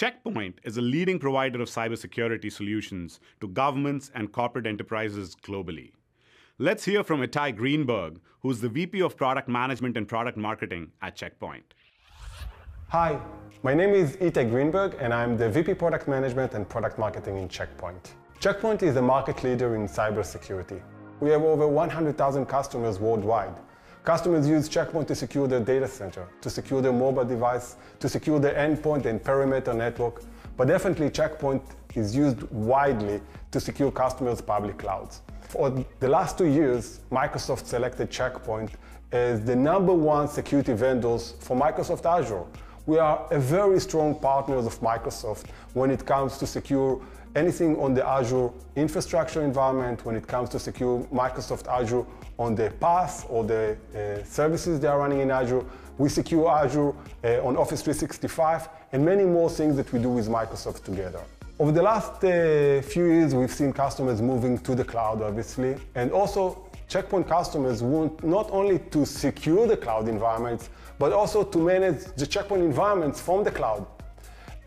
Check Point is a leading provider of cybersecurity solutions to governments and corporate enterprises globally. Let's hear from Itai Greenberg, who's the VP of Product Management and Product Marketing at Check Point. Hi, my name is Itai Greenberg, and I'm the VP Product Management and Product Marketing in Check Point. Check Point is a market leader in cybersecurity. We have over 100,000 customers worldwide. Customers use Check Point to secure their data center, to secure their mobile device, to secure their endpoint and perimeter network, but definitely Check Point is used widely to secure customers' public clouds. For the last 2 years, Microsoft selected Check Point as the #1 security vendors for Microsoft Azure. We are a very strong partner of Microsoft when it comes to secure anything on the Azure infrastructure environment, when it comes to secure Microsoft Azure on the PaaS or the services they are running in Azure. We secure Azure on Office 365 and many more things that we do with Microsoft together. Over the last few years, we've seen customers moving to the cloud, obviously, and also Check Point customers want not only to secure the cloud environments, but also to manage the Check Point environments from the cloud.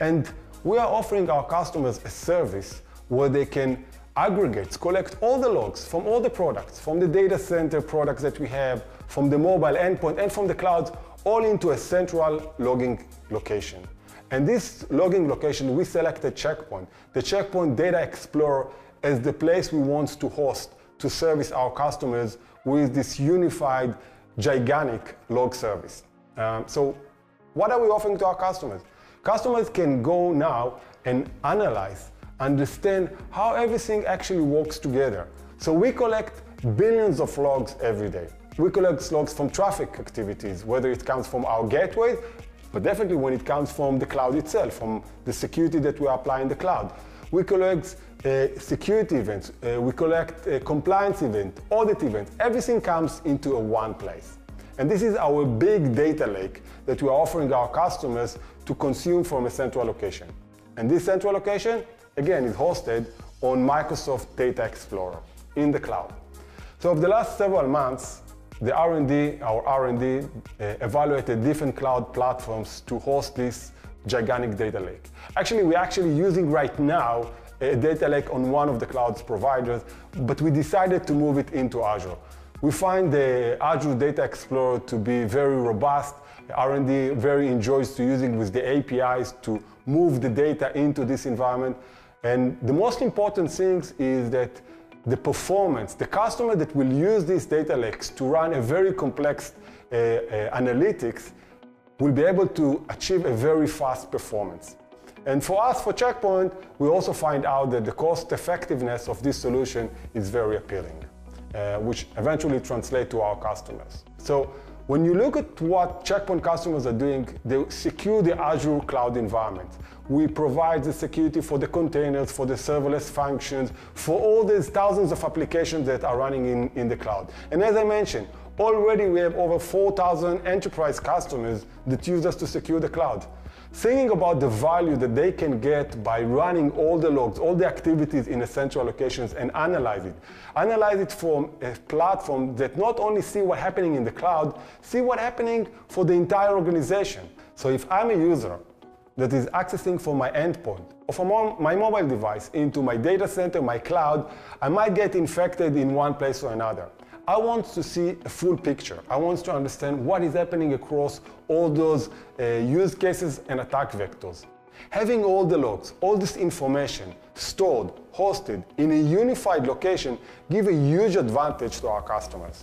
And we are offering our customers a service where they can aggregate, collect all the logs from all the products, from the data center products that we have, from the mobile endpoint and from the cloud, all into a central logging location. And this logging location, we selected Check Point, the Check Point Data Explorer, as the place we want to host to service our customers with this unified, gigantic log service. So what are we offering to our customers? Customers can go now and analyze, understand how everything actually works together. So we collect billions of logs every day. We collect logs from traffic activities, whether it comes from our gateways, but definitely when it comes from the cloud itself, from the security that we apply in the cloud. We collect security events, we collect compliance events, audit events, everything comes into one place. And this is our big data lake that we are offering our customers to consume from a central location. And this central location, again, is hosted on Microsoft Data Explorer in the cloud. So over the last several months, our R&D evaluated different cloud platforms to host this gigantic data lake. Actually, we're using right now a data lake on one of the cloud's providers, but we decided to move it into Azure. We find the Azure Data Explorer to be very robust. R&D very enjoys using with the APIs to move the data into this environment. And the most important thing is that the performance, the customer that will use these data lakes to run a very complex analytics will be able to achieve a very fast performance. And for us, for Check Point, we also find out that the cost effectiveness of this solution is very appealing, which eventually translates to our customers. So when you look at what Check Point customers are doing, they secure the Azure cloud environment. We provide the security for the containers, for the serverless functions, for all these thousands of applications that are running in the cloud. And as I mentioned, already we have over 4,000 enterprise customers that use us to secure the cloud. Thinking about the value that they can get by running all the logs, all the activities in a central location and analyze it from a platform that not only see what's happening in the cloud, see what's happening for the entire organization. So if I'm a user that is accessing from my endpoint or from my mobile device into my data center, my cloud, I might get infected in one place or another. I want to see a full picture. I want to understand what is happening across all those use cases and attack vectors. Having all the logs, all this information stored, hosted in a unified location gives a huge advantage to our customers.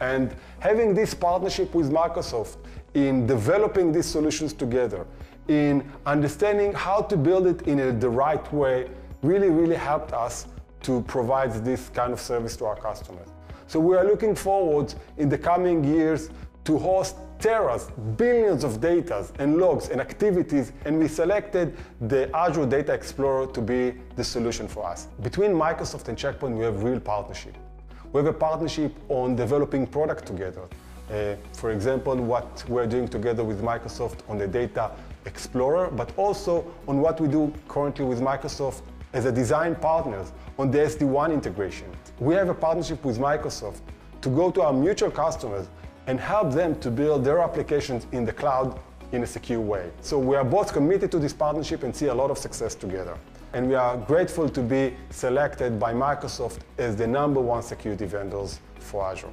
And having this partnership with Microsoft in developing these solutions together, in understanding how to build it in the right way, really, really helped us to provide this kind of service to our customers. So we are looking forward in the coming years to host teras, billions of data and logs and activities, and we selected the Azure Data Explorer to be the solution for us. Between Microsoft and Check Point, we have real partnership. We have a partnership on developing product together. For example, what we're doing together with Microsoft on the Data Explorer, but also on what we do currently with Microsoft as a design partner on the SD-WAN integration. We have a partnership with Microsoft to go to our mutual customers and help them to build their applications in the cloud in a secure way. So we are both committed to this partnership and see a lot of success together. And we are grateful to be selected by Microsoft as the #1 security vendors for Azure.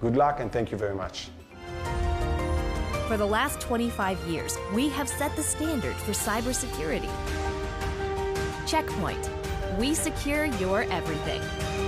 Good luck and thank you very much. For the last 25 years, we have set the standard for cybersecurity. Check Point. We secure your everything.